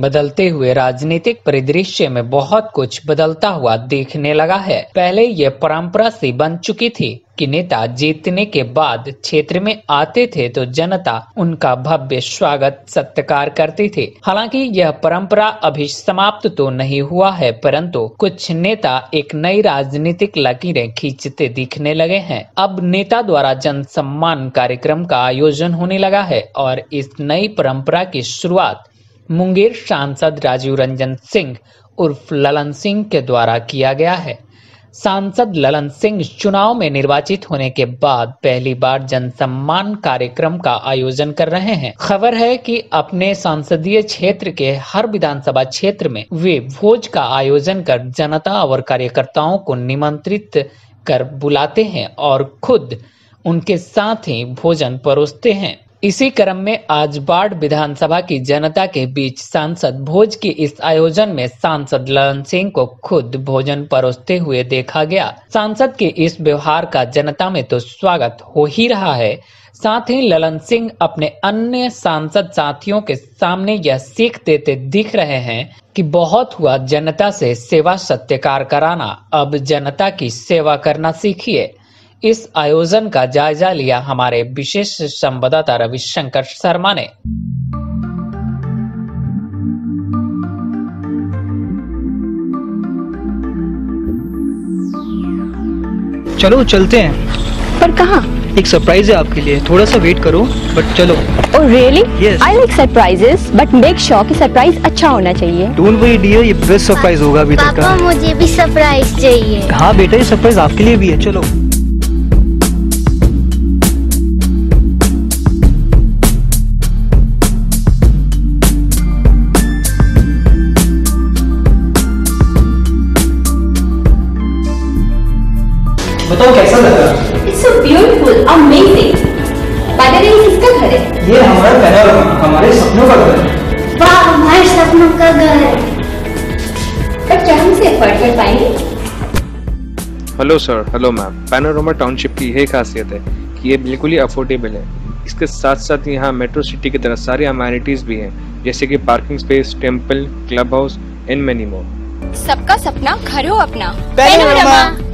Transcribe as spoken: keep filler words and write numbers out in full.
बदलते हुए राजनीतिक परिदृश्य में बहुत कुछ बदलता हुआ देखने लगा है। पहले ये परंपरा सी बन चुकी थी कि नेता जीतने के बाद क्षेत्र में आते थे तो जनता उनका भव्य स्वागत सत्कार करती थी। हालांकि यह परंपरा अभी समाप्त तो नहीं हुआ है, परंतु कुछ नेता एक नई राजनीतिक लकीरें खींचते दिखने लगे हैं। अब नेता द्वारा जन सम्मान कार्यक्रम का आयोजन होने लगा है और इस नई परंपरा की शुरुआत मुंगेर सांसद राजीव रंजन सिंह उर्फ ललन सिंह के द्वारा किया गया है। सांसद ललन सिंह चुनाव में निर्वाचित होने के बाद पहली बार जन सम्मान कार्यक्रम का आयोजन कर रहे हैं। खबर है कि अपने संसदीय क्षेत्र के हर विधानसभा क्षेत्र में वे भोज का आयोजन कर जनता और कार्यकर्ताओं को निमंत्रित कर बुलाते हैं और खुद उनके साथ ही भोजन परोसते हैं। इसी क्रम में आज बाढ़ विधानसभा की जनता के बीच सांसद भोज के इस आयोजन में सांसद ललन सिंह को खुद भोजन परोसते हुए देखा गया। सांसद के इस व्यवहार का जनता में तो स्वागत हो ही रहा है, साथ ही ललन सिंह अपने अन्य सांसद साथियों के सामने यह सीख देते दिख रहे हैं कि बहुत हुआ जनता से सेवा सत्कार कराना, अब जनता की सेवा करना सीखिए। इस आयोजन का जायजा लिया हमारे विशेष संवाददाता रविशंकर शर्मा ने। चलो चलते हैं। पर कहाँ? एक सरप्राइज है आपके लिए, थोड़ा सा वेट करो बट चलो। Oh really? Yes. I like surprises, but make sure कि सरप्राइज अच्छा होना चाहिए। Don't worry dear, ये बेस्ट सरप्राइज होगा अभी तक का। मुझे भी सरप्राइज चाहिए। हाँ बेटा, ये सरप्राइज आपके लिए भी है, चलो। बताओ कैसा लगा? It's so beautiful, amazing. By the way, किसका घर है? ये हमारा पैनोरमा, हमारे सपनों का घर है। वाह, हमारे सपनों का घर। पर क्या हम इसे अफोर्ड कर पाएंगे? Hello sir, hello ma'am. Panorama township की यह खासियत है कि ये बिल्कुल ही अफोर्डेबल है। इसके साथ साथ यहाँ मेट्रो सिटी की तरह सारी अमेनिटीज भी हैं, जैसे कि parking space, temple, club house and many more. सबका सपना घर हो अपना, पैनोरमा।